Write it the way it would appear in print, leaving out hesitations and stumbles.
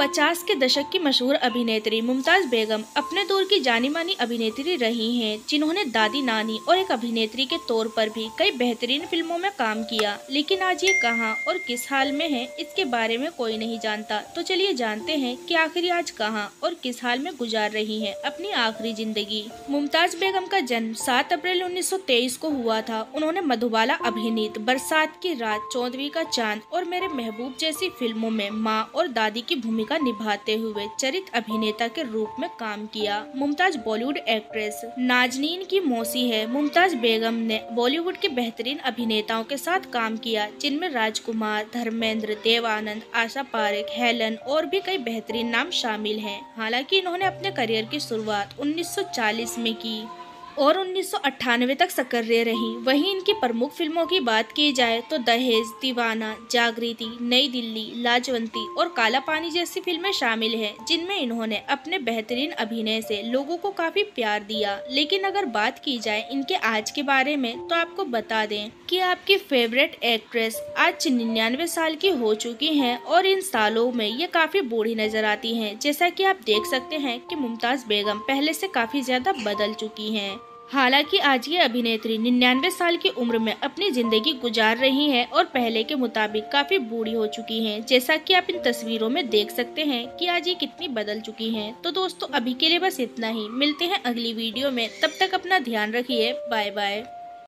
50 के दशक की मशहूर अभिनेत्री मुमताज बेगम अपने दौर की जानी मानी अभिनेत्री रही हैं, जिन्होंने दादी नानी और एक अभिनेत्री के तौर पर भी कई बेहतरीन फिल्मों में काम किया। लेकिन आज ये कहाँ और किस हाल में हैं, इसके बारे में कोई नहीं जानता। तो चलिए जानते हैं कि आखिर आज कहाँ और किस हाल में गुजार रही हैं अपनी आखिरी जिंदगी। मुमताज बेगम का जन्म 7 अप्रैल 1923 को हुआ था। उन्होंने मधुबाला अभिनीत बरसात की रात, चौदवीं का चांद और मेरे महबूब जैसी फिल्मों में माँ और दादी की भूमिका निभाते हुए चरित्र अभिनेता के रूप में काम किया। मुमताज बॉलीवुड एक्ट्रेस नाजनीन की मौसी है। मुमताज बेगम ने बॉलीवुड के बेहतरीन अभिनेताओं के साथ काम किया, जिनमें राजकुमार, धर्मेंद्र, देवानंद, आशा पारेख, हेलन और भी कई बेहतरीन नाम शामिल हैं। हालांकि इन्होंने अपने करियर की शुरुआत 1940 में की और 1998 तक सक्रिय रही। वहीं इनकी प्रमुख फिल्मों की बात की जाए तो दहेज, दीवाना, जागृति, नई दिल्ली, लाजवंती और काला पानी जैसी फिल्में शामिल हैं, जिनमें इन्होंने अपने बेहतरीन अभिनय से लोगों को काफी प्यार दिया। लेकिन अगर बात की जाए इनके आज के बारे में, तो आपको बता दें कि आपकी फेवरेट एक्ट्रेस आज 99 साल की हो चुकी है और इन सालों में ये काफी बूढ़ी नजर आती है। जैसा की आप देख सकते हैं की मुमताज बेगम पहले से काफी ज्यादा बदल चुकी है। हालांकि आज ये अभिनेत्री 99 साल की उम्र में अपनी जिंदगी गुजार रही हैं और पहले के मुताबिक काफी बूढ़ी हो चुकी हैं। जैसा कि आप इन तस्वीरों में देख सकते हैं कि आज ये कितनी बदल चुकी हैं। तो दोस्तों, अभी के लिए बस इतना ही। मिलते हैं अगली वीडियो में, तब तक अपना ध्यान रखिए। Bye bye.